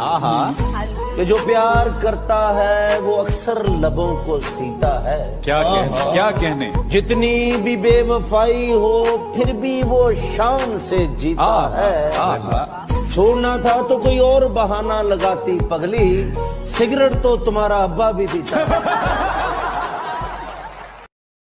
आहा कि जो प्यार करता है वो अक्सर लबों को सीता है। क्या कहने जितनी भी बेवफाई हो फिर भी वो शान से जीता है। छोड़ना था तो कोई और बहाना लगाती पगली, सिगरेट तो तुम्हारा अब्बा भी पीता है।